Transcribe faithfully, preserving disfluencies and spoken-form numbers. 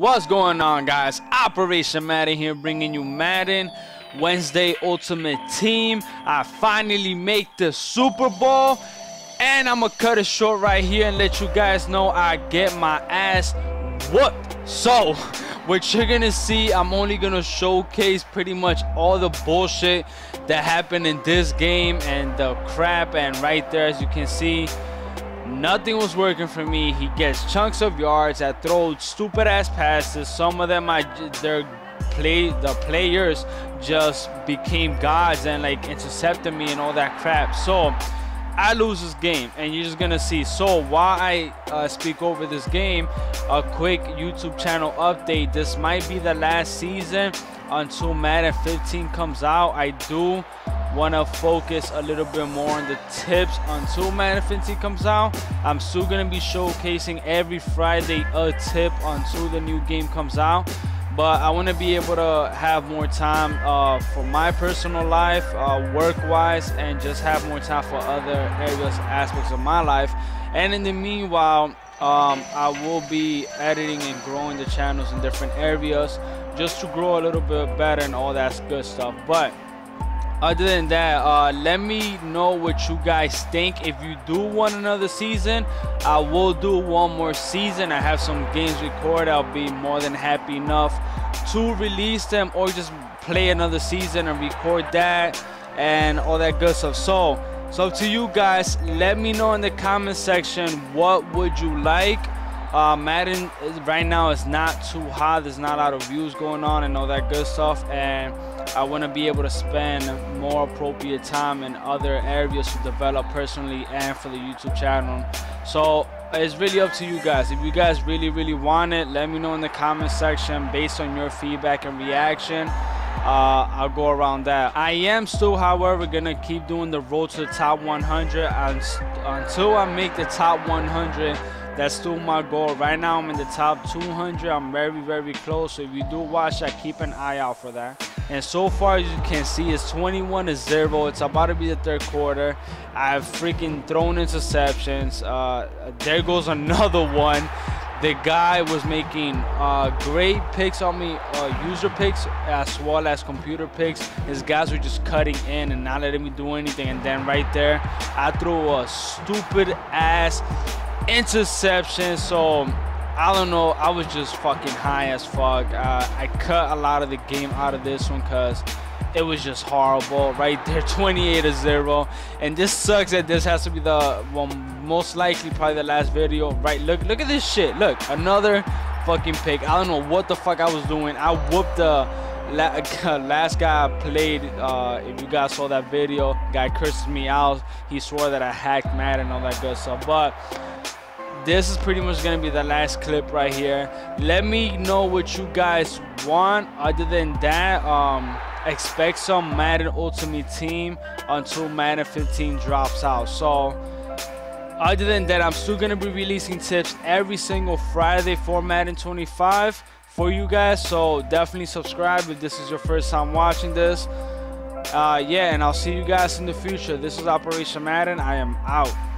What's going on, guys? Operation Madden here, bringing you Madden Wednesday Ultimate Team. I finally make the Super Bowl, and I'm gonna cut it short right here and let you guys know I get my ass whooped. So what you're gonna see, I'm only gonna showcase pretty much all the bullshit that happened in this game and the crap. And right there, as you can see, nothing was working for me. He gets chunks of yards. I throw stupid ass passes. Some of them, I their play the players just became gods and like intercepted me and all that crap. So I lose this game, and you're just gonna see. So while I uh, speak over this game, a quick YouTube channel update. This might be the last season until Madden fifteen comes out. I do want to focus a little bit more on the tips until Madden fifteen comes out. I'm still going to be showcasing every Friday a tip until the new game comes out, but I want to be able to have more time uh, for my personal life, uh, work wise, and just have more time for other areas, aspects of my life. And in the meanwhile, Um, I will be editing and growing the channels in different areas just to grow a little bit better and all that good stuff. But other than that, uh, let me know what you guys think. If you do want another season, I will do one more season. I have some games recorded. I'll be more than happy enough to release them or just play another season and record that and all that good stuff. So So to you guys, let me know in the comment section, what would you like? Uh, Madden is, right now is not too hot. There's not a lot of views going on and all that good stuff. And I want to be able to spend more appropriate time in other areas to develop personally and for the YouTube channel. So it's really up to you guys. If you guys really, really want it, let me know in the comment section based on your feedback and reaction. Uh, I'll go around that. I am still, however, gonna keep doing the road to the top one hundred until I make the top one hundred. That's still my goal. Right now, I'm in the top two hundred. I'm very, very close. So if you do watch that, keep an eye out for that. And so far, as you can see, it's twenty-one to zero. It's about to be the third quarter. I've freaking thrown interceptions. Uh, there goes another one. The guy was making uh, great picks on me, uh, user picks as well as computer picks. His guys were just cutting in and not letting me do anything. And then right there, I threw a stupid ass interception. So I don't know. I was just fucking high as fuck. Uh, I cut a lot of the game out of this one because it was just horrible. Right there, twenty-eight to zero. And this sucks that this has to be the well, most likely probably the last video. Right, look look at this shit. Look, another fucking pick. I don't know what the fuck I was doing. I whooped the last guy I played. Uh, if you guys saw that video, guy cursed me out. He swore that I hacked Madden and all that good stuff. But this is pretty much gonna be the last clip right here. Let me know what you guys want. Other than that, um expect some Madden Ultimate Team until Madden fifteen drops out. So other than that, I'm still gonna be releasing tips every single Friday for Madden twenty-five for you guys. So definitely subscribe if this is your first time watching this. Uh yeah, and I'll see you guys in the future. This is Operation Madden. I am out.